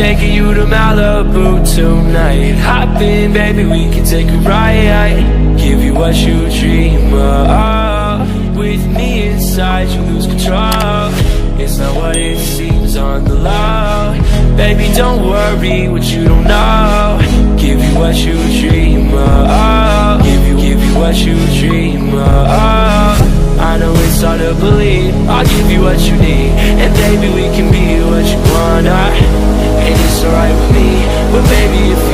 taking you to Malibu tonight. Hop in, baby, we can take a ride. Give you what you dream of. With me inside, you lose control. It's not what it seems on the low. Baby, don't worry what you don't know. Give you what you dream of. Give you what you dream of. I know it's hard to believe. I'll give you what you need, and baby, we can be what you wanna. And it's alright with me, but baby, if